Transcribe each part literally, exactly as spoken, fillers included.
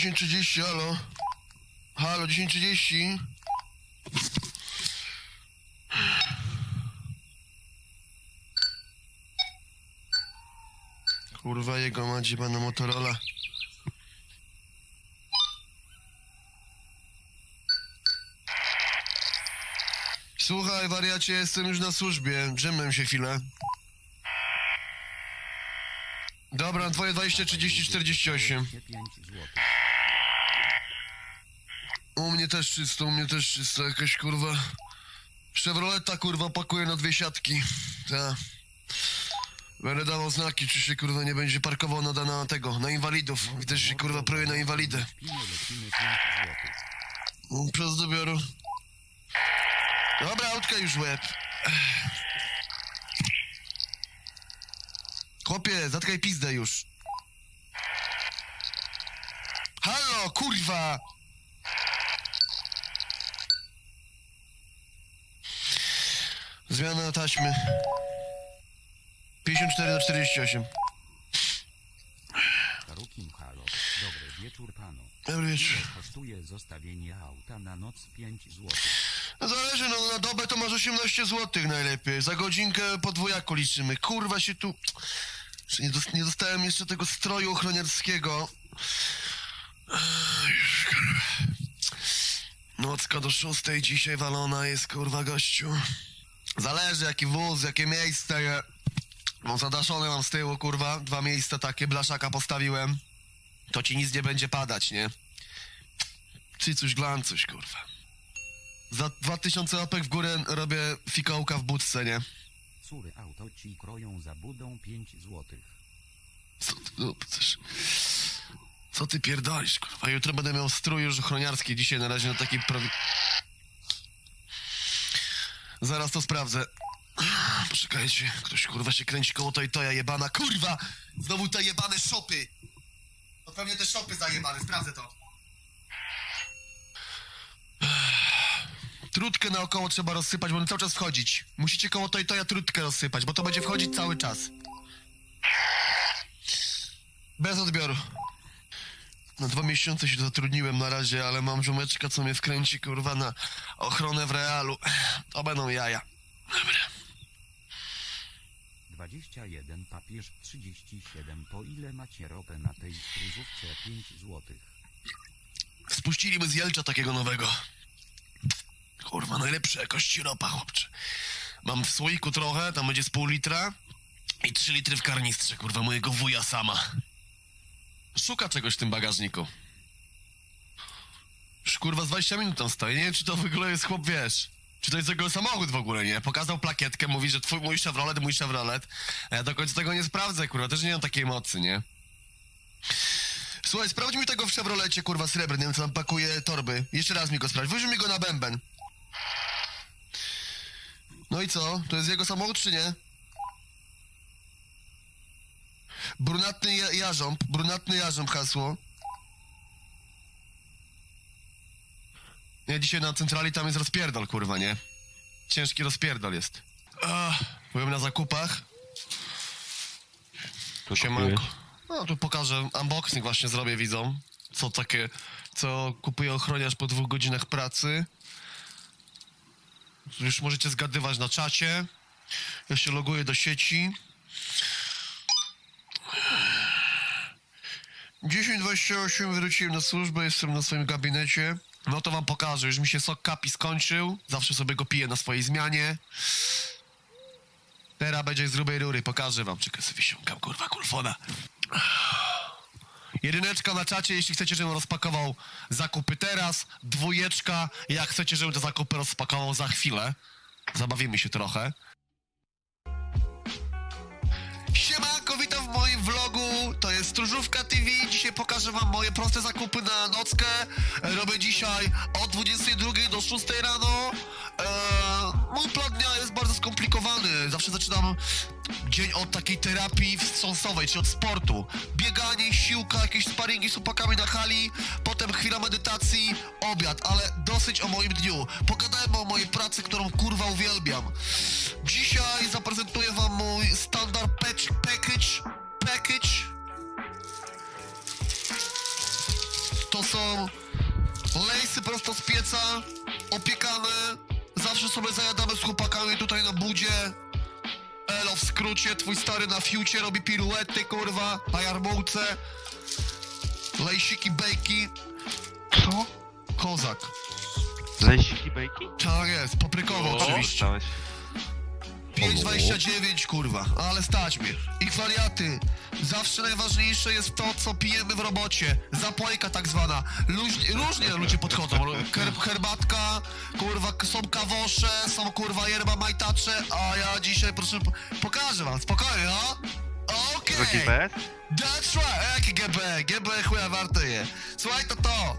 dziesięć trzydzieści, halo? Halo, dziesięć trzydzieści? Kurwa, jego macie pana Motorola. Słuchaj, wariacie, jestem już na służbie. Drzemłem się chwilę. Dobra, twoje dwadzieścia, trzydzieści, czterdzieści osiem. U mnie też czysto, u mnie też czysto. Jakaś kurwa... Chevroleta kurwa pakuje na dwie siatki. Ta. Będę dawał znaki, czy się kurwa nie będzie parkował na, na tego, na inwalidów. I też się kurwa pruje na inwalidę. Przez dobioru. Dobra, autka już łeb. Chłopie, zatkaj pizdę już. Halo, kurwa! Zmiana taśmy. pięćdziesiąt cztery do czterdzieści osiem. Halo. Dobry wieczór panu. Dobry wieczór. Kosztuje zostawienie auta na noc pięć złotych. Zależy, no na dobę to masz osiemnaście złotych najlepiej. Za godzinkę podwójako liczymy. Kurwa się tu... Nie dostałem jeszcze tego stroju ochroniarskiego. Nocka do szóstej dzisiaj walona jest, kurwa, gościu. Zależy jaki wóz, jakie miejsce je. No zadaszone mam z tyłu, kurwa. Dwa miejsca takie, blaszaka postawiłem. To ci nic nie będzie padać, nie? Czy coś glancuś, kurwa. Za dwa tysiące łapek w górę robię fikołka w budce, nie? Sury auto ci kroją za budą pięć złotych. Co ty, no, też... Co ty pierdolisz, kurwa? Jutro będę miał strój już ochroniarski. Dzisiaj na razie na takiej prowi... Zaraz to sprawdzę. Poczekajcie, ktoś kurwa się kręci koło to i to ja jebana. Kurwa! Znowu te jebane szopy! To pewnie te szopy zajebane, sprawdzę to. Trutkę naokoło trzeba rozsypać, bo cały czas wchodzić. Musicie koło to i to ja trutkę rozsypać, bo to będzie wchodzić cały czas. Bez odbioru. Na dwa miesiące się zatrudniłem na razie, ale mam żumeczka, co mnie wkręci, kurwa, na ochronę w realu. To będą jaja. Dobra. dwadzieścia jeden papież, trzydzieści siedem. Po ile macie ropę na tej stróżówce? pięć złotych. Spuściliby z Jelcza takiego nowego. Kurwa, najlepsza jakości ropa, chłopcze. Mam w słoiku trochę, tam będzie z pół litra i trzy litry w karnistrze, kurwa, mojego wuja sama. Szuka czegoś w tym bagażniku. Już, kurwa, z dwadzieścia minut tam stoi, nie wiem, czy to w ogóle jest chłop, wiesz... Czy to jest jego samochód w ogóle, nie? Pokazał plakietkę, mówi, że twój mój Chevrolet, mój Chevrolet. A ja do końca tego nie sprawdzę, kurwa, też nie mam takiej mocy, nie? Słuchaj, sprawdź mi tego w Chevrolecie, kurwa, srebrnym, co tam pakuje torby. Jeszcze raz mi go sprawdź, weź mi go na bęben. No i co? To jest jego samochód, czy nie? Brunatny ja jarząb, brunatny jarząb hasło. Nie, dzisiaj na centrali tam jest rozpierdol, kurwa, nie? Ciężki rozpierdol jest. Ach, byłem na zakupach. Tu siemanko. No, tu pokażę, unboxing właśnie zrobię widzom. Co takie, co kupuje ochroniarz po dwóch godzinach pracy. Już możecie zgadywać na czacie. Ja się loguję do sieci. dziesięć dwadzieścia osiem wróciłem na służbę, jestem na swoim gabinecie. No to wam pokażę, już mi się sok kapi skończył. Zawsze sobie go piję na swojej zmianie. Teraz będzie z grubej rury, pokażę wam. Czekaj, sobie wysiąkam, kurwa, kulfona. Jedyneczka na czacie, jeśli chcecie, żebym rozpakował zakupy teraz. Dwójeczka, jak chcecie, żebym te zakupy rozpakował za chwilę. Zabawimy się trochę. Siemanko, witam w moim vlogu, to jest Stróżówka T V. Dzisiaj pokażę wam moje proste zakupy na nockę. Robię dzisiaj od dwudziestej drugiej do szóstej rano. Eee, mój plan dnia jest bardzo skomplikowany. Zawsze zaczynam dzień od takiej terapii wstrząsowej, czyli od sportu. Bieganie, siłka, jakieś sparingi z chłopakami na hali. Potem chwila medytacji, obiad, ale dosyć o moim dniu. Pogadajmy o mojej pracy, którą kurwa uwielbiam. Dzisiaj zaprezentuję wam mój standard patch, package, package. są lejsy prosto z pieca, opiekane. Zawsze sobie zajadamy z chłopakami tutaj na budzie. Elo w skrócie, twój stary na fiucie robi piruety, kurwa, na jarmułce. Lejsiki, bejki. Co? Kozak. Lejsiki, bejki? Tak jest, paprykowo oczywiście. pięć dwadzieścia dziewięć, kurwa, ale stać mnie. I wariaty. Zawsze najważniejsze jest to, co pijemy w robocie. Zapojka tak zwana. Luźnie, różnie ludzie podchodzą. Herbatka, kurwa, są kawosze, są kurwa yerba majtacze, a ja dzisiaj proszę, pokażę wam, spokojnie, no. Okej. Okay. That's right, jaki G B, G B chuja warte je. Słuchaj, to to.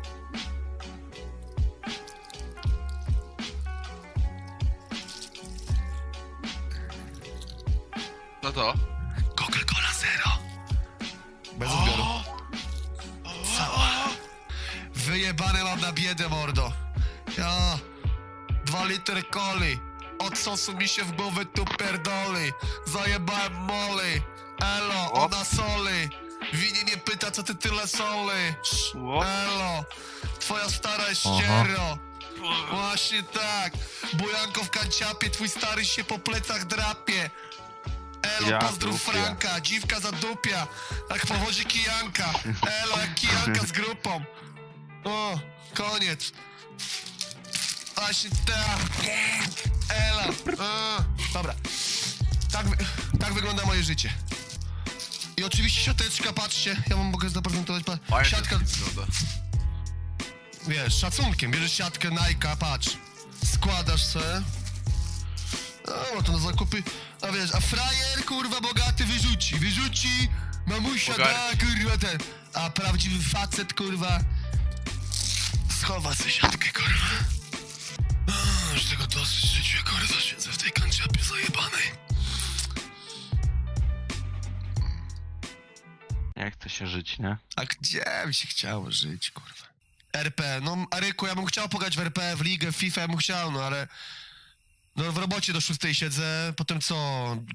No to? Coca-Cola Zero. Bez odbioru. Cała. Wyjebane mam na biedę, mordo. Ja. Dwa litry coli. Od sosu mi się w głowy tu pierdoli. Zajebałem moli. Elo, ona soli. Winie nie pyta, co ty tyle soli. Elo. Twoja stara jest ściero. Właśnie tak. Bujanko w kanciapie, twój stary się po plecach drapie. Elo, ja pozdrów dupia. Franka, dziwka zadupia, tak powodzi kijanka. Elo, jak kijanka z grupą. O, koniec. Właśnie ta. Elo. O, dobra. Tak, tak wygląda moje życie. I oczywiście siateczka, patrzcie, ja wam mogę zaprezentować. Siatka. Wiesz, szacunkiem, bierzesz siatkę Nike'a, patrz. Składasz se. No to na zakupy, a wiesz, a frajer, kurwa, bogaty wyrzuci, wyrzuci, mamusia da, kurwa, ten, a prawdziwy facet, kurwa, schowa sobie siatkę, kurwa. A, już tego dosyć życia, kurwa, siedzę w tej kanciapie zajebanej. Jak to się żyć, nie? A gdzie mi się chciało żyć, kurwa? R P, no, Aryku, ja bym chciał pograć w R P, w ligę, w FIFA, ja bym chciał, no, ale... No w robocie do szóstej siedzę, potem co,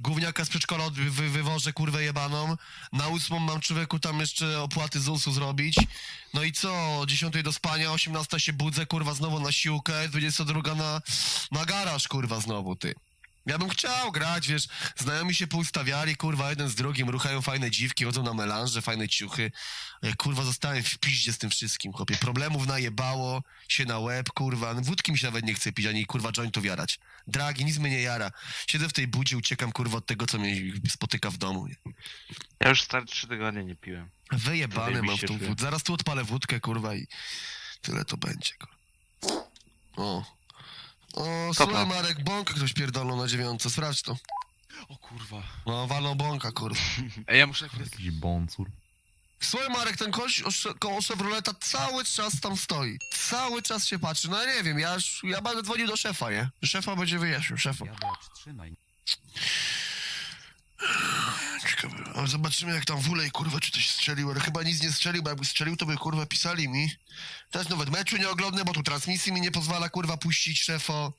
gówniaka z przedszkola wy wywożę, kurwę jebaną, na ósmą mam człowieku tam jeszcze opłaty z U S-u zrobić, no i co, o dziesiątej do spania, osiemnasta się budzę, kurwa, znowu na siłkę, dwudziesta druga na, na garaż, kurwa, znowu, ty. Ja bym chciał grać, wiesz, znajomi się poustawiali, kurwa, jeden z drugim, ruchają fajne dziwki, chodzą na melanże, fajne ciuchy, kurwa, zostałem w piździe z tym wszystkim, chłopie, problemów najebało się na łeb, kurwa, wódki mi się nawet nie chce pić, ani, kurwa, jointów jarać, dragi, nic mnie nie jara, siedzę w tej budzie, uciekam, kurwa, od tego, co mnie spotyka w domu. Ja już stary trzy tygodnie nie piłem. Wyjebane mam w tą wódkę, zaraz tu odpalę wódkę, kurwa, i tyle to będzie, kurwa. O. O, słuchaj Marek, bąka ktoś pierdolą na dziewiątce, sprawdź to. O kurwa. No, walą bąka, kurwa. Ej, ja muszę... Jakiś bącur. Słuchaj Marek, ten koleś koło Chevroleta cały czas tam stoi. Cały czas się patrzy, no ja nie wiem, ja już, ja będę dzwonił do szefa, nie? Szefa będzie wyjaśnił, szefa. Ciekawe, zobaczymy jak tam Wulej, kurwa, czy coś strzelił, ale chyba nic nie strzelił, bo jakby strzelił, to by, kurwa, pisali mi. Też nawet meczu nie oglądnę, bo tu transmisji mi nie pozwala, kurwa, puścić, szefo.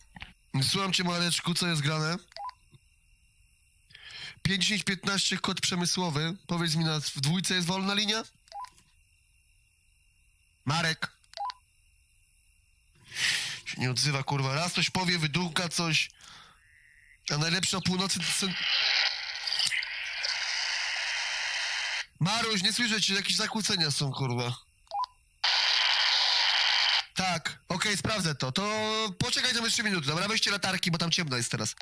Słucham cię, Mareczku, co jest grane? pięć piętnaście, kod przemysłowy. Powiedz mi, na w dwójce jest wolna linia? Marek. Się nie odzywa, kurwa, raz coś powie, wydługa coś. A najlepsza o północy... To... Maruś, nie słyszę cię, jakieś zakłócenia są, kurwa. Tak, okej, okay, sprawdzę to. To poczekaj tam jeszcze minuty, dobra, weźcie latarki, bo tam ciemno jest teraz.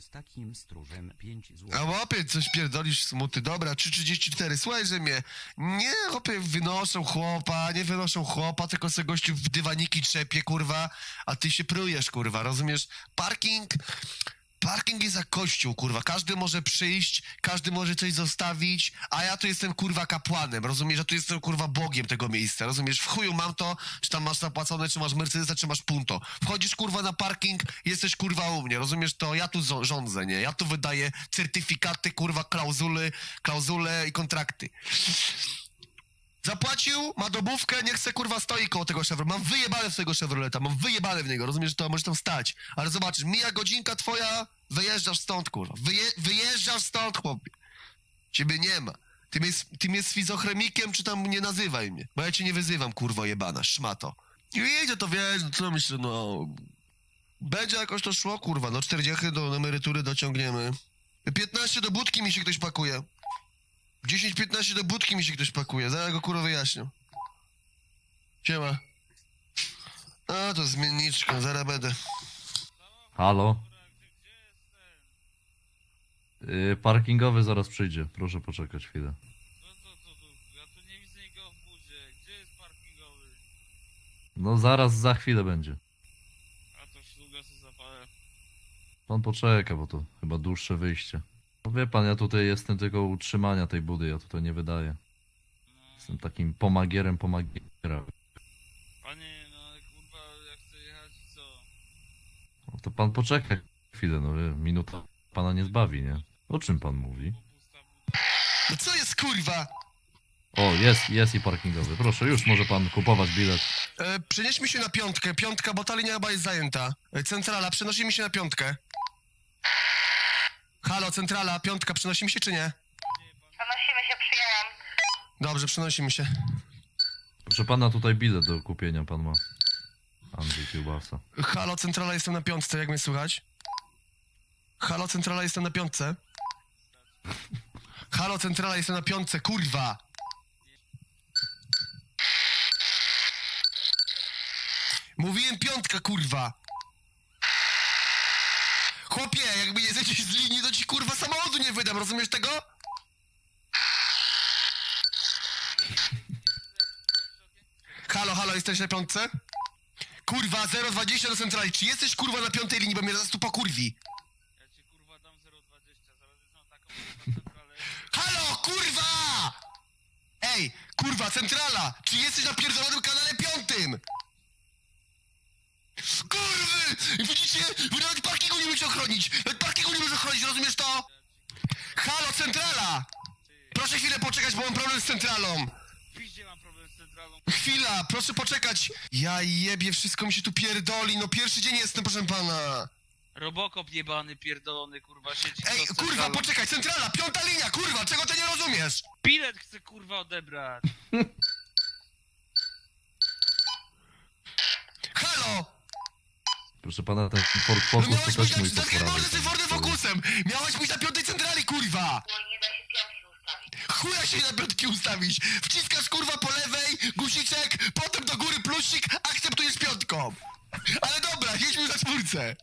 Z takim stróżem pięć złotych. A łopie, coś pierdolisz, smuty, dobra, trzy trzydzieści cztery, słuchaj, że mnie... Nie, łopie, wynoszą chłopa, nie wynoszą chłopa, tylko se gościu w dywaniki trzepie, kurwa, a ty się prujesz, kurwa, rozumiesz? Parking... Parking jest za kościół, kurwa. Każdy może przyjść, każdy może coś zostawić, a ja tu jestem, kurwa, kapłanem, rozumiesz? Ja tu jestem, kurwa, bogiem tego miejsca, rozumiesz? W chuju mam to, czy tam masz zapłacone, czy masz Mercedesa, czy masz punto. Wchodzisz, kurwa, na parking, jesteś, kurwa, u mnie, rozumiesz? To ja tu rządzę, nie? Ja tu wydaję certyfikaty, kurwa, klauzuly, klauzule i kontrakty. Zapłacił, ma dobówkę, niech se, kurwa, stoi koło tego Chevroleta. Mam wyjebane w swojego Chevroleta, mam wyjebane w niego, rozumiesz, to może tam stać. Ale zobaczysz, mija godzinka twoja, wyjeżdżasz stąd, kurwa. Wyje, wyjeżdżasz stąd, chłopie. Ciebie nie ma. Ty mnie, ty mnie schizochrenikiem, czy tam nie nazywaj mnie. Bo ja cię nie wyzywam, kurwo jebana, szmato. I jedzie to, wiesz, no co myślę, no... Będzie jakoś to szło, kurwa, no czterdziechy do emerytury dociągniemy. piętnaście do budki mi się ktoś pakuje. dziesięć piętnaście do budki mi się ktoś pakuje, zaraz go kurwa wyjaśnię. Siema. A, to zmienniczka, zaraz będę. Halo? Yy, parkingowy zaraz przyjdzie, proszę poczekać chwilę. No to, to, to, ja tu nie widzę nikogo w budzie, gdzie jest parkingowy? No zaraz, za chwilę będzie. A to szluga sobie zapalę. Pan poczeka, bo to chyba dłuższe wyjście. No wie pan, ja tutaj jestem tylko utrzymania tej budy, ja tutaj nie wydaję. No. Jestem takim pomagierem pomagiera. Panie, no ale kurwa, jak chcę jechać, co? No to pan poczeka chwilę, no minuta pana nie zbawi, nie? O czym pan mówi? No co jest kurwa? O, jest, jest i parkingowy. Proszę, już może pan kupować bilet. E, przenieśmy się na piątkę, piątka, bo ta linia chyba jest zajęta. Centrala, przenosimy się na piątkę. Halo, centrala, piątka, przenosimy się czy nie? Przenosimy się, przyjęłam. Dobrze, przenosimy się. Proszę pana, tutaj bilet do kupienia pan ma. Andrzej Kiełbasa. Halo, centrala, jestem na piątce, jak mnie słychać? Halo, centrala, jestem na piątce. Halo, centrala, jestem na piątce, kurwa! Mówiłem piątka, kurwa! Chłopie, jakby nie zejdziesz z linii, to ci kurwa samochodu nie wydam, rozumiesz tego? Halo, halo, jesteś na piątce? Kurwa, zero dwadzieścia do centrali, czy jesteś kurwa na piątej linii, bo mnie zaraz tu pokurwi? Halo, kurwa! Ej, kurwa, centrala! Czy jesteś na pierdolonym kanale piątym? Kurwy! Widzicie? Wy nawet parkingu nie możecie ochronić! Nawet parkingu nie możecie ochronić, rozumiesz to? Halo, centrala! Proszę chwilę poczekać, bo mam problem z centralą! Mam problem z centralą. Chwila, proszę poczekać! Ja jebie, wszystko mi się tu pierdoli, no pierwszy dzień jestem, proszę pana! Robokop jebany, pierdolony, kurwa, siedzi. Ej, kurwa, poczekaj, centrala, piąta linia, kurwa, czego ty nie rozumiesz? Bilet chcę, kurwa, odebrać. Halo! Proszę pana, ten Ford Focus no to też mój podporany. Miałeś pójść Fordem Focusem! Miałeś pójść na piątej centrali, kurwa! No nie da się piątki ustawić. Chuja się na piątki ustawić! Wciskasz, kurwa, po lewej, guziczek, potem do góry plusik, akceptujesz piątką! Ale dobra, jedźmy na czwórce!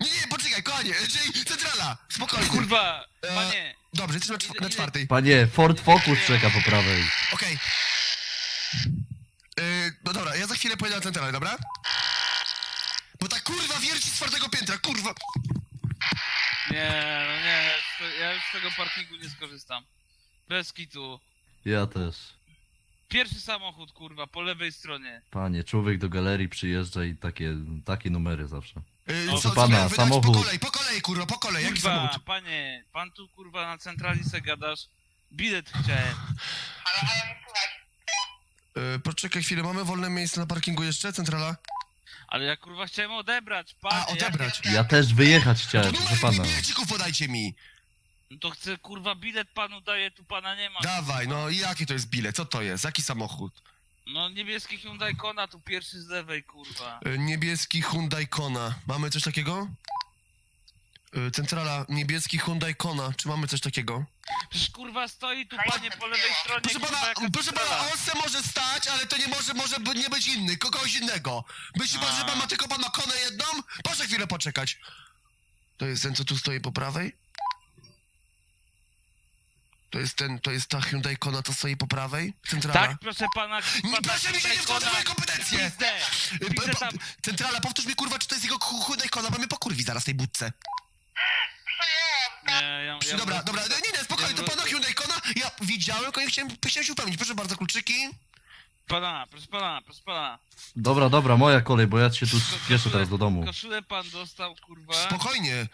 Nie, nie, poczekaj, kochanie, czyli centrala, spokojnie. Kurwa, panie. E, dobrze, jesteśmy na, czw na czwartej. Panie, Ford Focus czeka po prawej. Okej. Okay. E, no dobra, ja za chwilę pojedę na centralę, dobra? Bo ta kurwa wierci z czwartego piętra, kurwa. Nie, no nie, ja już z tego parkingu nie skorzystam. Bez kitu. Ja też. Pierwszy samochód, kurwa, po lewej stronie. Panie, człowiek do galerii przyjeżdża i takie, takie numery zawsze. Yy, Proszę co, pana, samochód... Po kolei, po kolei, kurwa, po kolei, jaki samochód? Panie, pan tu, kurwa, na centrali se gadasz. Bilet chciałem. Ale, ale nie słuchaj. Yy, poczekaj chwilę, mamy wolne miejsce na parkingu jeszcze, centrala? Ale ja, kurwa, chciałem odebrać, panie. A, odebrać. Ja, ja też wyjechać chciałem, to proszę pana. Bilecików podajcie mi. No to chcę, kurwa, bilet panu daję, tu pana nie ma. Dawaj, no i jaki to jest bilet? Co to jest? Jaki samochód? No niebieski Hyundai Kona, tu pierwszy z lewej, kurwa. Yy, niebieski Hyundai Kona. Mamy coś takiego? Yy, centrala, niebieski Hyundai Kona. Czy mamy coś takiego? Przecież, kurwa, stoi tu, panie, po lewej stronie. Proszę pana, kurwa, proszę pana, on se może stać, ale to nie może, może nie być inny, kogoś innego. Myśli pan, że pan ma tylko pana Konę jedną? Proszę chwilę poczekać. To jest ten, co tu stoi po prawej? To jest ten, to jest ta Hyundai Kona, co stoi po prawej? Centrala. Tak, proszę pana... pana proszę mi się nie wchodzić w moje kompetencje! Pizdę tam. Centrala, powtórz mi, kurwa, czy to jest jego Hyundai Kona, bo mnie pokurwi zaraz tej budce. Nie, ja, ja dobra, ja dobra, ja, nie, nie, spokojnie, ja to pana Hyundai Kona, ja widziałem, tylko nie chciałem, chciałem się upewnić. Proszę bardzo, kluczyki. Pana, proszę pana, proszę pana. Dobra, dobra, moja kolej, bo ja się tu spieszę teraz do domu. Koszulę pan dostał, kurwa. Spokojnie.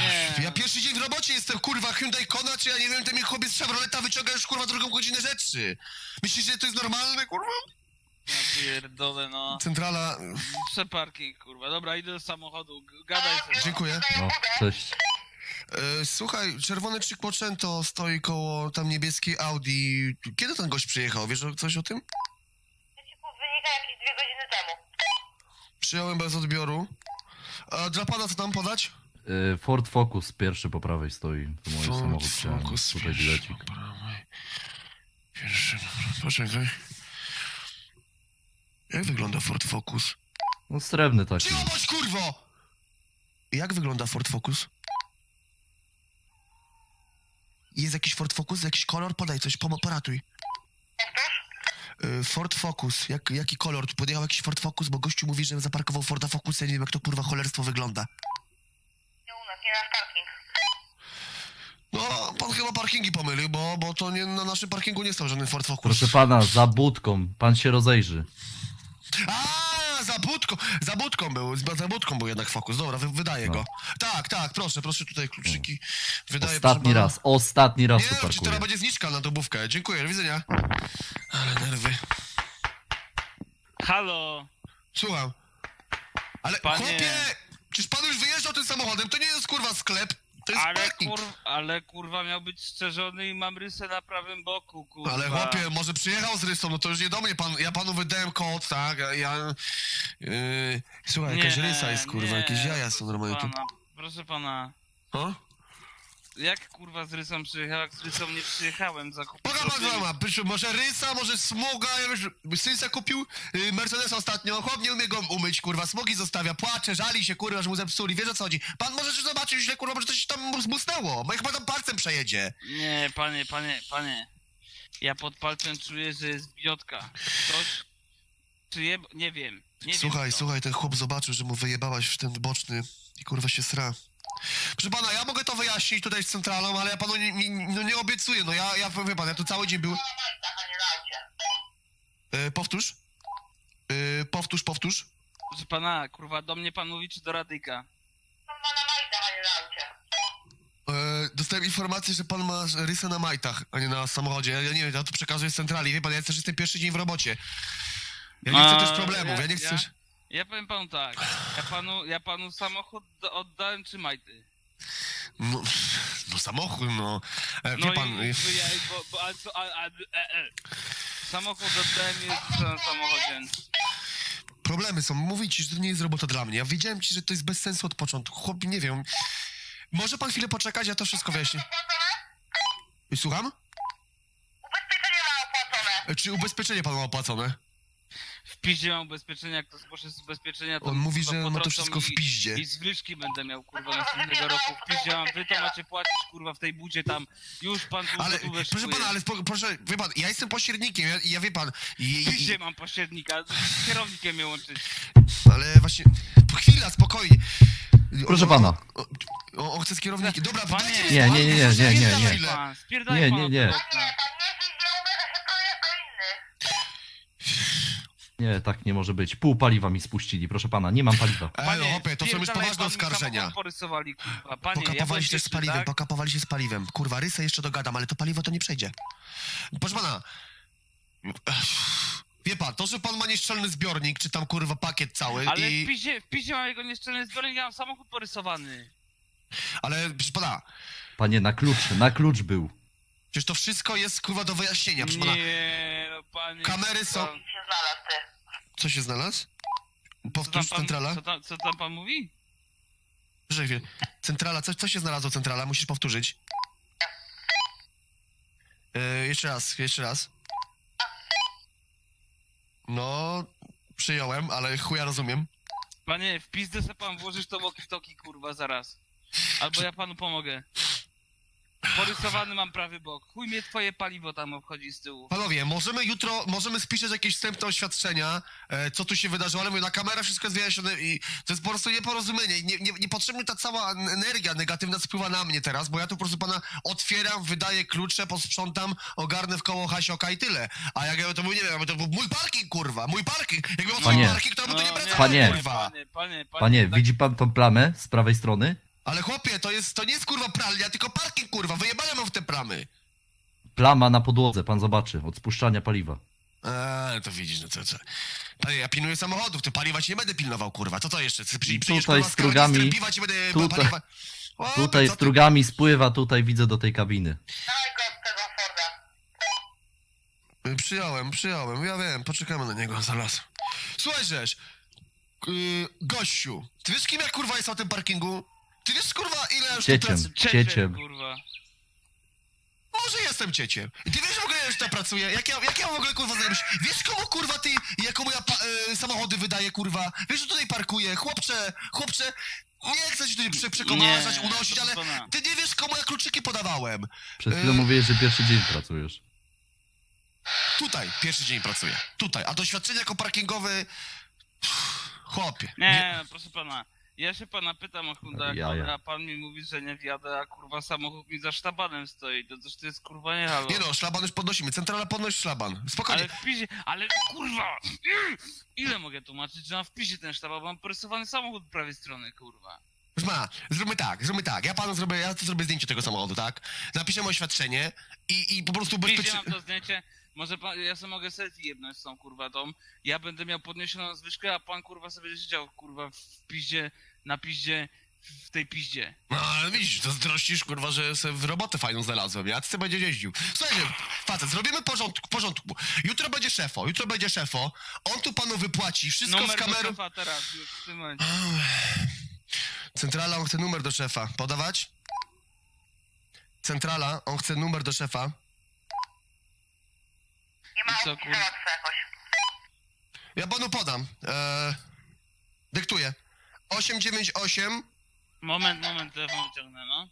Nie. Ja pierwszy dzień w robocie jestem, kurwa, Hyundai Kona, czy ja nie wiem, ten mi chłopiec z Chevroleta wyciąga już, kurwa, drugą godzinę rzeczy. Myślisz, że to jest normalne, kurwa? Ja pierdolę, no. Centrala... Przeparking, kurwa. Dobra, idę do samochodu, gadaj sobie. Dziękuję. No, cześć. E, słuchaj, czerwone Cinquecento stoi koło tam niebieskiej Audi. Kiedy ten gość przyjechał? Wiesz coś o tym? To ci wynika jakieś dwie godziny temu. Przyjąłem bez odbioru. A dla pana co tam podać? E, Ford Focus pierwszy po prawej stoi. To moje Ford samochód Focus tutaj bilecik. Po prawej. Pierwszy, poczekaj. Jak wygląda Ford Focus? No srebrny taki. Cicho bądź, kurwo! Jak wygląda Ford Focus? Jest jakiś Ford Focus? Jakiś kolor? Podaj coś, poratuj. Ford Focus. Jak, jaki kolor? Podjechał jakiś Ford Focus, bo gościu mówi, że zaparkował Forda Focus, ja nie wiem jak to kurwa cholerstwo wygląda. Nie u nas, nie nasz parking. No, pan chyba parkingi pomylił, bo, bo to nie, na naszym parkingu nie stał żaden Ford Focus. Proszę pana, za budką. Pan się rozejrzy. A, za budką, za budką był, za budką był jednak Focus, dobra, wy, wydaję no. go. Tak, tak, proszę, proszę tutaj kluczyki. Wydaję, ostatni raz, pana. ostatni raz to parkuję. Nie, teraz będzie zniżka na dobówkę, dziękuję, do widzenia. Ale nerwy. Halo. Słucham. Ale Panie... chłopie, czyż pan już wyjeżdżał tym samochodem? To nie jest kurwa sklep. Ale, kur... ale kurwa miał być strzeżony i mam rysę na prawym boku, kurwa. Ale chłopie, może przyjechał z rysą, no to już nie do mnie pan, ja panu wydałem kod, tak, ja... Yy... Słuchaj, nie, jakaś rysa jest, kurwa, nie, jakieś jaja są normalnie tu. Proszę pana. O? Jak kurwa z rysą przyjechał, jak z rysą nie przyjechałem, zakupiłem. Poga może rysa, może smuga, ja wiesz, syn zakupił yy, Mercedesa ostatnio, chłop nie umie go umyć, kurwa, smogi zostawia, płacze, żali się, kurwa, że mu zepsuli, wiesz o co chodzi. Pan może coś zobaczyć, źle, kurwa, może coś tam zmusnęło, bo jak pan tam palcem przejedzie. Nie, panie, panie, panie, ja pod palcem czuję, że jest gniotka. Coś czuję, nie wiem, nie Słuchaj, wiem słuchaj, ten chłop zobaczył, że mu wyjebałaś w ten boczny i kurwa się sra. Proszę pana, ja mogę to wyjaśnić tutaj z centralą, ale ja panu nie, nie, no nie obiecuję, no ja, ja powiem pan, ja tu cały dzień był... Yy, powtórz? Yy, powtórz, powtórz. Proszę pana, kurwa, do mnie pan mówi czy do Radyka? Pan ma na majtach, a nie na aucie. Yy, dostałem informację, że pan ma rysę na majtach, a nie na samochodzie. Ja, ja nie wiem, ja to przekazuję z centrali, wie pan, ja też jestem pierwszy dzień w robocie. Ja nie chcę a, też problemów, ja, ja nie chcę... Ja? Ja powiem panu tak, ja panu, ja panu samochód oddałem czy majty? No, no samochód, no. E, no wie pan... I, ja, bo, bo, a, a, a, e, e. Samochód oddałem jest na samochodzie. Problemy są, mówię ci, że to nie jest robota dla mnie. Ja wiedziałem ci, że to jest bez sensu od początku. Chłop, nie wiem. Może pan chwilę poczekać, ja to wszystko wyjaśnię. Słucham? Ubezpieczenie ma opłacone. Czy ubezpieczenie pan ma opłacone? W piździe mam ubezpieczenia, jak to poszedł z ubezpieczenia, to... On mówi, że on ma to wszystko w piździe. I zwyżki będę miał, kurwa, następnego roku. W piździe mam, wy to macie płacić, kurwa, w tej budzie tam. Już pan tu... Ale, tu proszę pana, ale spoko, proszę, wie pan, ja jestem pośrednikiem, ja, ja wie pan... I, w piździe i... mam pośrednika, z kierownikiem mnie łączyć. Ale właśnie, chwila, spokojnie. Proszę pana. On chce z kierownikiem, dobra, wydajcie... Nie, nie, nie, nie, nie, nie, nie, nie, nie, nie. Nie, tak nie może być. Pół paliwa mi spuścili, proszę pana, nie mam paliwa. Ej, opie, to są już poważne oskarżenia. Panie, pokapowali się z paliwem, tak? Pokapowali się z paliwem. Kurwa, rysę jeszcze dogadam, ale to paliwo to nie przejdzie. Proszę pana, wie pan, to, że pan ma nieszczelny zbiornik, czy tam kurwa pakiet cały ale i... Ale w pisie mam jego nieszczelny zbiornik, ja mam samochód porysowany. Ale, proszę pana... Panie, na klucz, na klucz był. Przecież to wszystko jest kurwa do wyjaśnienia, proszę pana. Nie, no panie... Kamery są... Co się znalazł? Powtórz, co pan, centrala. Co tam, co tam pan mówi? Rzeźwie. Centrala, co, co się znalazło, centrala? Musisz powtórzyć. Yy, jeszcze raz, jeszcze raz. No, przyjąłem, ale chuja rozumiem. Panie, w pizdę se pan włożysz to walkie-talkie, kurwa, zaraz. Albo ja panu pomogę. Porysowany mam prawy bok. Chuj mnie twoje paliwo tam obchodzi z tyłu. Panowie, możemy jutro, możemy spisać jakieś wstępne oświadczenia, e, co tu się wydarzyło, ale mówię, na kamerę wszystko jest wyjaśnione i to jest po prostu nieporozumienie. I nie, nie, niepotrzebnie ta cała energia negatywna spływa na mnie teraz, bo ja tu po prostu pana otwieram, wydaję klucze, posprzątam, ogarnę w koło Hasioka i tyle. A jak ja to mówię, nie wiem, to był mój parking, kurwa, mój parking. Jakby on mój parking, to ja bym to nie pracował, panie, kurwa. Panie, panie, panie, panie tak... widzi pan tą plamę z prawej strony? Ale chłopie, to jest, to nie jest kurwa pralnia, tylko parking, kurwa, wyjebane mam w te plamy. Plama na podłodze, pan zobaczy, od spuszczania paliwa. Eee, to widzisz, no co, co. Panie, ja pilnuję samochodów, to paliwa ci nie będę pilnował, kurwa, co to jeszcze? Przy, przyjdziesz, tutaj kurwa, z krugami, piwa ci będę tutaj. Paliwa... O, tutaj z strugami spływa, tutaj widzę do tej kabiny. Dawaj go z tego Forda. Przyjąłem, przyjąłem, ja wiem, poczekamy na niego zaraz. Słuchaj, żeś, yy, gościu, ty wiesz, kim ja kurwa jest na tym parkingu? Ty wiesz, kurwa, ile ja już tu tracę? Cieciem, cieciem, kurwa. Może jestem cieciem. I ty wiesz w ogóle, ja już tam pracuję? Jak ja, jak ja w ogóle kurwa zarobić? Wiesz komu kurwa ty, jakomu ja y, samochody wydaję kurwa? Wiesz, że tutaj parkuję? Chłopcze, chłopcze, nie chcę ci tutaj prze przekonywać, unosić, ale ty nie wiesz komu ja kluczyki podawałem. Przed chwilą y mówiłeś, że pierwszy dzień pracujesz. Tutaj, pierwszy dzień pracuję. Tutaj, a doświadczenie jako parkingowy... Pff, chłopie. Nie, nie, proszę pana. Ja się pana pytam o Hyundai Accent, a pan mi mówi, że nie wjadę, a kurwa samochód mi za szlabanem stoi, to coś to jest kurwa nie halo. Nie no, szlaban już podnosimy, centrala podnosi szlaban, spokojnie. Ale w pizie, ale kurwa, ile mogę tłumaczyć, że mam w pizie ten szlaban, mam porysowany samochód z prawej strony, kurwa. Ma, zróbmy tak, zróbmy tak, ja panu zrobię, ja zrobię zdjęcie tego samochodu, tak? Napiszemy oświadczenie i, i po prostu... Bezpiecznie... mam to zdjęcie. Może pan, ja sobie mogę selfie jednąć z tą kurwa tą, ja będę miał podniesioną zwyżkę, a pan kurwa sobie siedział kurwa w piździe, na piździe, w tej piździe. No ale widzisz, to zdrościsz kurwa, że sobie robotę fajną znalazłem, ja ty będziesz jeździł. Słuchajcie, facet, zrobimy porządku, porządku, jutro będzie szefo, jutro będzie szefo, on tu panu wypłaci, wszystko numer z kamerą... Numer do szefa teraz, już w tym momencie. Centrala, on chce numer do szefa, podawać? Centrala, on chce numer do szefa. Nie ma nic jakoś. Ja panu podam. Eee, dyktuję. osiem dziewięć osiem. Moment, moment, telefon wyciągnę, no.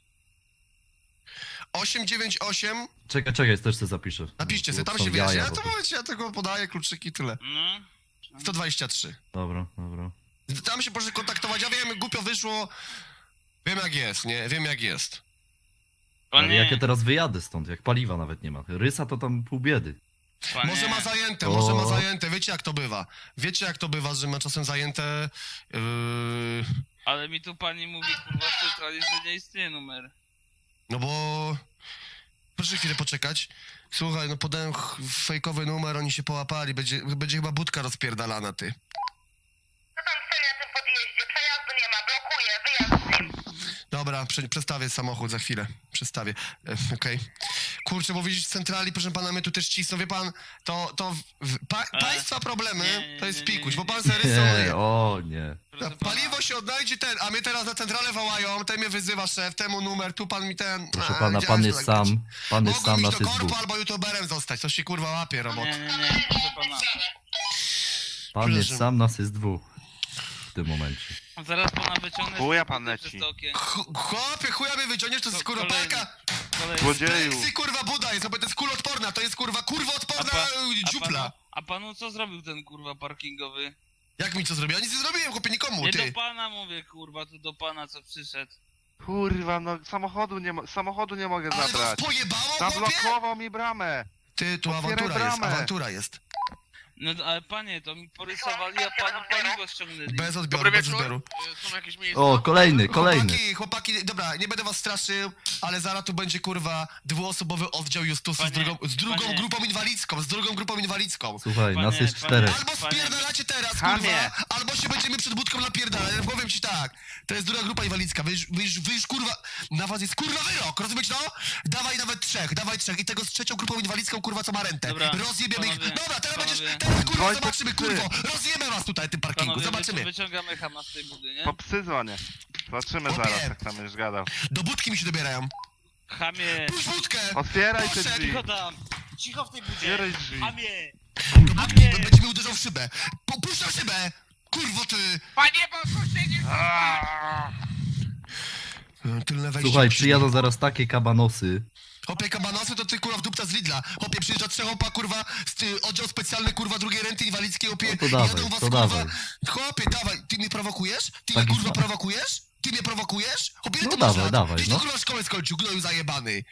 osiem dziewięć osiem. Czekaj, czekaj, też sobie zapiszę. Napiszcie sobie, tam się wyjaśnia. Ja, ja to mówię, ja tego podaję, kluczyki, tyle. No. sto dwadzieścia trzy. Dobra, dobra. Tam się proszę kontaktować, ja wiem, głupio wyszło. Wiem jak jest, nie? Wiem jak jest. Ale jak ja teraz wyjadę stąd, jak paliwa nawet nie ma. Rysa to tam pół biedy. Panie. Może ma zajęte, to... może ma zajęte, wiecie jak to bywa. Wiecie jak to bywa, że ma czasem zajęte... Yy... Ale mi tu pani mówi, kurwa, w centrali, że nie istnieje numer. No bo... Proszę chwilę poczekać. Słuchaj, no podałem fejkowy numer, oni się połapali, będzie, będzie chyba budka rozpierdalana, ty. No tam stoi na tym podjeździe, przejazdu nie ma, blokuje, wyjazd. Dobra, przestawię samochód za chwilę, przestawię, e, okej. Okay. Kurczę, bo widzisz, w centrali, proszę pana, my tu też cisną, wie pan, to, to w, pa, państwa problemy nie, nie, to jest pikuś, bo pan se rysuje. O nie. Ta, paliwo się odnajdzie ten, a my teraz na centralę wołają, ten mnie wyzywa szef, temu numer, tu pan mi ten... Proszę a, pana, pan jest tak sam, być. Pan jest mogą sam na do korpo albo youtuberem zostać, to się kurwa łapie robot. Nie, nie, nie, proszę pana. Pan proszę. Jest sam, nas jest dwóch w tym momencie. Zaraz pana wyciągnę... Chuja pan leci. Chłopie, chuja mnie wyciągniesz, to jest kurwa palka. Pleksy kurwa Buda jest, bo to jest kuloodporna, to jest kurwa kurwoodporna a dziupla. A panu, a panu co zrobił ten kurwa parkingowy? Jak mi co zrobił? Ja nic nie zrobiłem, chłopie, nikomu, nie ty. Nie do pana mówię kurwa, tu do pana co przyszedł. Kurwa, no samochodu nie, samochodu nie mogę ale zabrać. Ale to pojebało, zablokował mi bramę. Ty, tu awantura bramę. Jest, awantura jest. No ale panie, to mi porysowali, a panu paliwo ściągnęli. Bez odbioru, bez odbioru. O, kolejny, kolejny. Chłopaki, chłopaki, dobra, nie będę was straszył, ale zaraz tu będzie kurwa dwuosobowy oddział Justusa z drugą, z drugą panie. grupą inwalidzką, z drugą grupą inwalidzką. Słuchaj, panie, nas jest cztery. Albo spierdalacie teraz, kurwa, panie. Albo się będziemy przed budką napierdalać, ja powiem ci tak. To jest druga grupa inwalidzka, wy już, wy już, wy już kurwa, na was jest kurwa wyrok, rozumieć no? Dawaj nawet trzech, dawaj trzech i tego z trzecią grupą inwalidzką kurwa co ma rentę. Dobra, rozjebiemy ich. Dobra, teraz będziesz... Kurwa, zobaczymy, kurwo! Rozjemy was tutaj, tym parkingu, panowie, zobaczymy! Wyciągamy hama z tej budy, nie? Po psy dzwonię. Zobaczymy Opie. Zaraz, jak tam już gadał. Do budki mi się dobierają. Hamie! Puść budkę! Otwieraj te drzwi! Cicho tam! Cicho w tej budzie! Hamie! Do budki, Hamie. Będzie mi uderzał w szybę! Puszczam szybę! Kurwo ty! Panie, bo siedzisz! Słuchaj, przyjadą zaraz takie kabanosy. Hopie, kabanosy to ty kurwa w dupca z Lidla. Hopie, przyjeżdża trzech hopa kurwa, z, oddział specjalny kurwa drugiej renty inwalidzkiej, opie, no dawaj, jadą was kurwa. Dawaj. Hopie, dawaj, ty mnie prowokujesz? Ty tak mnie kurwa tak. prowokujesz? Ty mnie prowokujesz? Hopie, no to dawaj, masz dawaj, no. kurwa szkołę skończył, gnoju zajebany.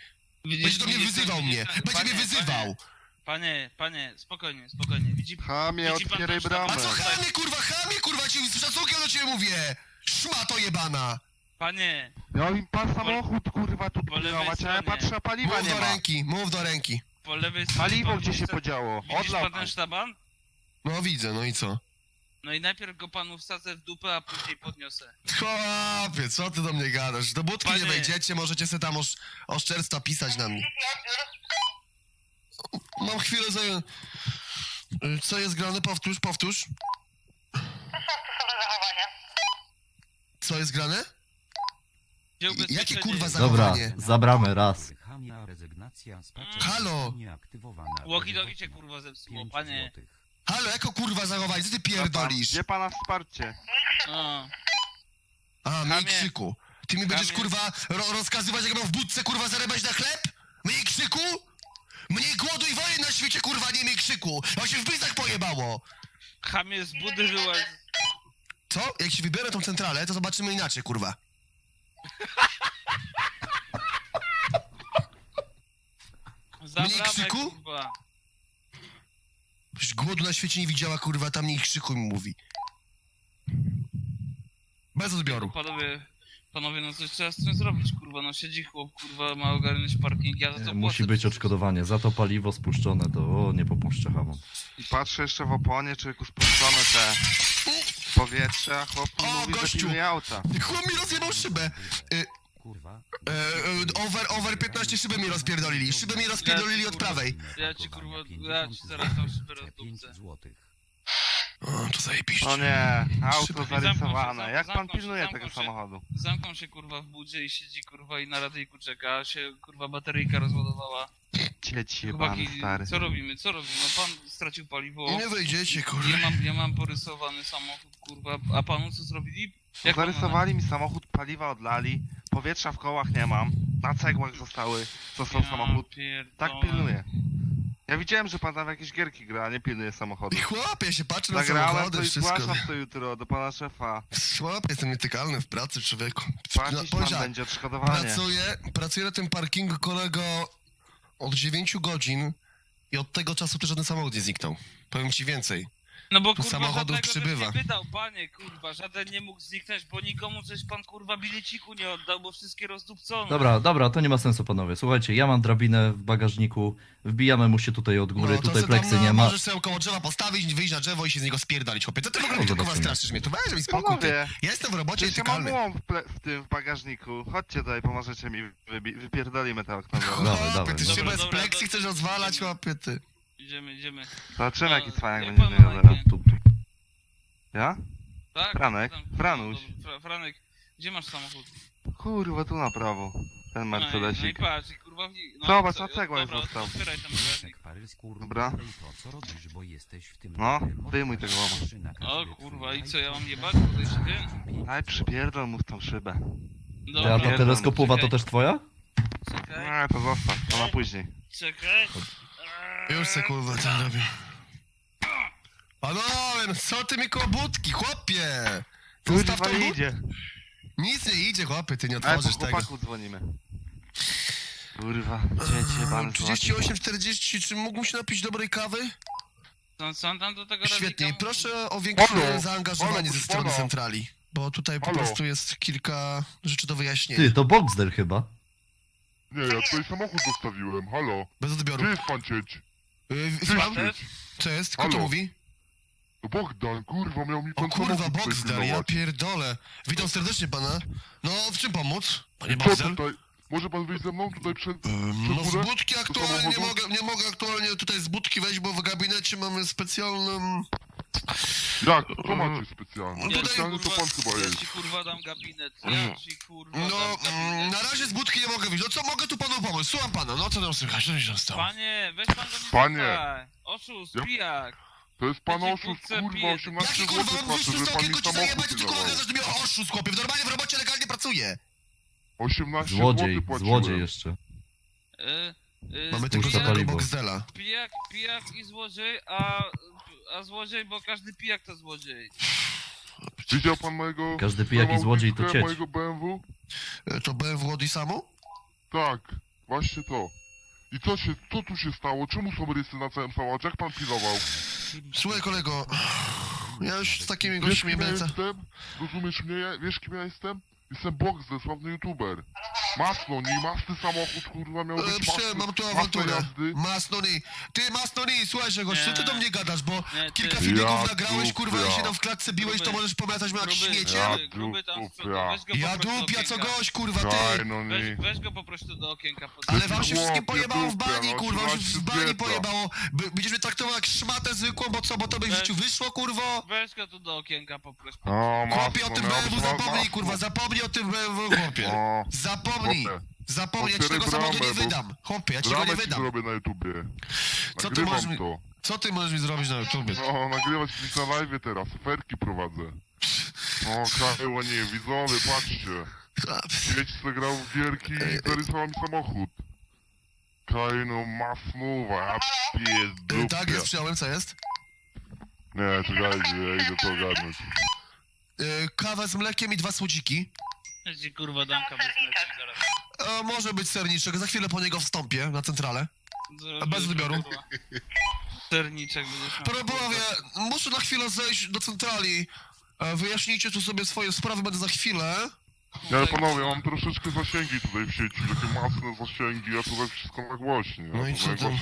Będzie do mnie wyzywał mnie, będzie mnie wyzywał. Panie, panie, spokojnie, spokojnie, widzi pan... Chamie, otwieraj bramę. A co chamie kurwa, chamie kurwa, ci z szacunkiem do ciebie mówię. Szmato jebana. Panie! Miał im pan samochód kurwa tu pilnować, a ja patrzę, paliwa nie ma. Mów do ręki, mów do ręki. Po lewej stronie. Paliwo gdzie się podziało? Odlał pan ten sztaban? No widzę, no i co? No i najpierw go panu wsadzę w dupę, a później podniosę. Chłopie, co ty do mnie gadasz? Do budki Panie... nie wejdziecie, możecie se tam osz, oszczerstwa pisać na mnie. Mam chwilę za... Co jest grane? Powtórz, powtórz. To są stosowne zachowania. Co jest grane? Jakie kurwa zachowanie? Dobra, zabramy raz. Halo! Walkie-talkie cię kurwa zepsuło, panie. Halo, jako kurwa zachowanie, co ty pierdolisz? Gdzie pana wsparcie? A, A Mikrzyku. Ty mi będziesz kurwa ro rozkazywać, jak mam w budce kurwa zarebać na chleb? Mikrzyku? Mniej głodu i wojen na świecie kurwa, nie Mikrzyku! Ja się w bizach pojebało! Chamie z budy wyłaz... Co? Jak się wybierę tą centralę, to zobaczymy inaczej kurwa. Mniej krzyku? Kurwa. Przecież głodu na świecie nie widziała, kurwa, tam mniej krzyku mi mówi. Bez odbioru. Panowie, panowie, no coś trzeba z tym zrobić, kurwa, no siedzi chłop, kurwa, ma ogarnąć parking, ja za to płacę. Musi być odszkodowanie, za to paliwo spuszczone, to o, nie popuszczę hamon. I patrzę jeszcze w oponie, człowieku, spuszczone te... powietrze, a chłop mi mówi, że pilnuj auta. Chłop mi rozjebał szybę. Y Kurwa. E, over, over piętnaście szyby mi rozpierdolili. Szyby mi rozpierdolili ja od kurwa, prawej. Ja ci kurwa, ja ci zaraz tam szybę rozdupcę. O, to zajebiście. O nie, auto zarysowane. Jak pan pilnuje tego samochodu? Zamknął się kurwa w budzie i siedzi kurwa i na radyjku czeka, a się kurwa bateryjka rozładowała. Cieci pan stary. Co robimy, co robimy? No pan stracił paliwo. Nie wejdziecie kurwa. Ja mam, ja mam porysowany samochód kurwa, a panu co zrobili? Jak zarysowali mi samochód, paliwa odlali, powietrza w kołach nie mam, na cegłach zostały, został ja samochód. Pierdolę. Tak pilnuję. Ja widziałem, że pan tam jakieś gierki gra, a nie pilnuje samochodu. I chłopie, się patrzę na samochody, wszystko. Zagrałem, to zgłaszam to jutro do pana szefa. Chłopie, jestem nietykalny w pracy, człowieku. Płacić pan będzie odszkodowanie. Pracuję, pracuję na tym parkingu, kolego, od dziewięciu godzin i od tego czasu też żaden samochód nie zniknął. Powiem ci więcej. No bo kurwa samochodów przybywa. Nie pytał, panie, kurwa, żaden nie mógł zniknąć, bo nikomu coś pan kurwa bileciku nie oddał, bo wszystkie rozdupcone. Dobra, dobra, to nie ma sensu panowie. Słuchajcie, ja mam drabinę w bagażniku, wbijamy mu się tutaj od góry, no, tutaj pleksy tam, no, nie ma. Możesz sobie koło drzewa postawić, wyjść na drzewo i się z niego spierdalić, chłopie. Co ty w ogóle mi tu kurwa straszysz mnie? Tu weź mi spokój, ty. Ja jestem w robocie, ja mam łąb w tym w bagażniku. Chodźcie tutaj, pomożecie mi, wypierdolimy te okno. Chłopie, ty się bez pleksy chcesz rozwalać, chłopie, ty. Idziemy, idziemy. Zobaczymy jaki cwaniak będzie wyjadł. Ja? Tak? Franek? Franuś? Fra Franek, gdzie masz samochód? Kurwa, tu na prawo. Ten Mercedesik. No i patrz, kurwa... No, zobacz, na cegła jest został. Dobra. No, wyjmuj tego łama. O kurwa, i co, ja mam jebać tutaj szybę? Daj, przypierdol mu w tą szybę. Dobra. Ja ta teleskopowa to też twoja? Czekaj. Nie, to zostaw, to na później. Czekaj. Już se kurwa ten robię. Panowie, no co ty mi koło budki, chłopie? Zostaw to nie idzie. Nic nie idzie, chłopie, ty nie otworzysz tego. Ale po chłopaku dzwonimy. Kurwa, dziecię pan trzydzieści osiem czterdzieści, czy mógłbym się napić dobrej kawy? Są tam do tego. Świetnie, proszę o większe zaangażowanie ze strony centrali. Bo tutaj po prostu jest kilka rzeczy do wyjaśnienia. Ty, to Boxdel chyba. Nie, ja tutaj samochód zostawiłem, halo. Bez odbioru. Gdzie jest pan cieć? Yy, co jest? Kto to mówi? Boxdel, kurwa, miał mi pan samochód. O kurwa, Boxdel, ja pierdolę. Witam serdecznie pana. No, w czym pomóc? Panie Boxdel? Może pan wyjść ze mną tutaj przed... No z budki aktualnie nie mogę, nie mogę aktualnie tutaj z budki wejść, bo w gabinecie mamy specjalną... Jak? To macie specjalne. No specjalny to pan chyba jest. Ja ci kurwa dam gabinet, ja ci kurwa dam gabinet. No, na razie z budki nie mogę wyjść. No co, mogę tu panu pomóc? Słucham pana, no co tam słychać? Co się tam stało? Panie, weź pan do mnie. Panie! Oszust, pijak! To jest pan oszust, kurwa, osiemnaście złotych macie, że pan mi samochód nie dawał. Mnie oszust, chłopie, normalnie w robocie legalnie pracuję. osiemnaście złotych płaciłem. Złodziej jeszcze. Mamy tylko samego Boxdela. Pijak, pijak i złodziej, a... A złodziej, bo każdy pijak to złodziej. Widział pan mojego... Każdy pijak i złodziej to cieć. Mojego B M W? To B M W od Isamu? Tak, właśnie to. I co się, co tu się stało? Czemu są rysy na całym sałacie? Jak pan pilnował? Słuchaj kolego, ja już z takimi gośćmi będę... Rozumiesz mnie? Wiesz kim ja jestem? Jestem Boxdel, sławny youtuber. Masno ni, masny samochód, kurwa, miał być masny, mam tu awanturę. Masno ni. Ty, Masno ni, słuchaj się, gościu, ty do mnie gadasz, bo nie, kilka filmików ja nagrałeś, kurwa, ja. i się tam w klatce biłeś, to możesz pomiatać mnie jak śmiecie. Ja dupia. Ja dupia, co goś, kurwa, ty. No weź, weź go po prostu do okienka. Pod... Ale wam się wszystkim pojebało w bani, kurwa, wam się w bani pojebało. Będziesz mnie traktował jak szmatę zwykłą, bo co, bo to by w życiu wyszło, kurwo. Weź go tu do okienka po prostu. Chłopie, o tym BMW zapomnij, kurwa, zapomnij o tym BMW, chłopie. Zapomnij! Zapomnij, ja ci tego samochodu nie wydam! Chłopie, ja ci go nie wydam! Zrobię na YouTubie. Co ty, możesz mi, to. co ty możesz mi zrobić na YouTubie? No, nagrywać mi na live teraz, ferki prowadzę. No, karyło nie, widzowie, patrzcie. Świecice grał w gierki i zarysował mi samochód. Kajno, masnowa, pierdupia. Tak, jest, przyjąłem, co jest? Nie, czekajcie, ja idę to ogarnąć. Kawa z mlekiem i dwa słodziki. Ci, kurwa, damka bez mleka. Może być serniczek, za chwilę po niego wstąpię na centralę. Zrobię bez wyboru. Serniczek będziesz. Panowie, muszę na chwilę zejść do centrali. Wyjaśnijcie tu sobie swoje sprawy, będę za chwilę. Ja panowie, ja mam troszeczkę zasięgi tutaj w sieci, takie masne zasięgi, ja tutaj wszystko nagłośnie. Ja no i co tam?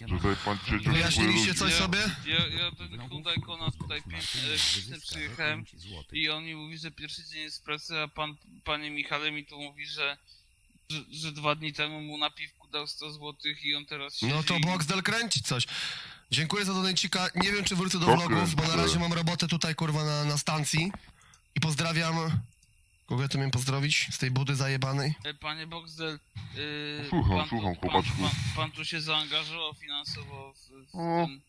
Że tutaj pan dzieciom wyjaśniliście coś sobie? Ja, ja, ja ten Hyundai Kona tutaj pięknie przyjechałem i on mi mówi, że pierwszy dzień jest pracy, a pan, panie Michale mi tu mówi, że, że, że dwa dni temu mu na piwku dał sto złotych i on teraz siedzi. No to Boxdel kręci coś. Dziękuję za donate'cika, nie wiem czy wrócę do vlogów, bo na razie mam robotę tutaj kurwa na, na stacji i pozdrawiam. Kogo ja tu miałem pozdrowić? Z tej budy zajebanej? Panie Boxdel, yy, słucham, pan, słucham, pan, pan, pan, pan tu się zaangażował finansowo w, w ten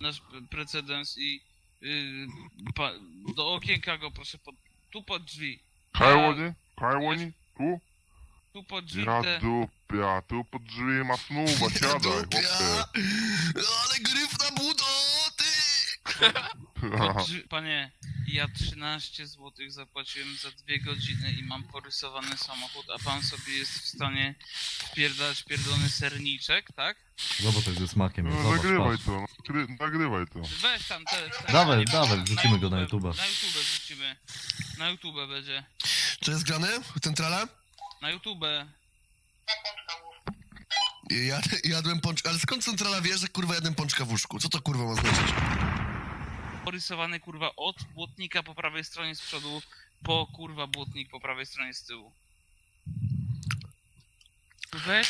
nasz precedens i yy, pa, do okienka go proszę, pod, tu pod drzwi. Kajłoni? Kajłoni? Tu? Tu pod drzwi ja te... dupia, tu pod drzwi ma snuwa, siadaj, ale gryf na budo, ty! Panie, ja trzynaście złotych zapłaciłem za dwie godziny i mam porysowany samochód, a pan sobie jest w stanie wpierdalać pierdolony serniczek, tak? Zobacz, jak ze smakiem jest. Zobacz, nagrywaj patrz. to, nagrywaj to. Weź tam te... te dawaj, nie, dawaj, wrzucimy go na YouTube'a. Na YouTube wrzucimy. Na YouTube będzie. Czy jest grany? Centrala? Na YouTube. Ja, jadłem pączka... Ale skąd Centrala wie, że kurwa jadłem pączka w łóżku? Co to kurwa ma znaczyć? Porysowany kurwa od błotnika po prawej stronie z przodu po kurwa błotnik po prawej stronie z tyłu. Weź...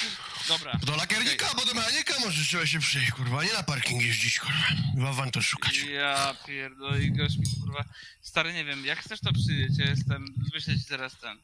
Dobra. Do lakiernika, okay. Bo do mechanika może trzeba się przejść kurwa, nie na parking jeździć kurwa. Chyba wam to szukać. Ja pierdolę i gość mi kurwa... Stary nie wiem, jak chcesz to przyjść, ja jestem... Wyślę ci zaraz ten.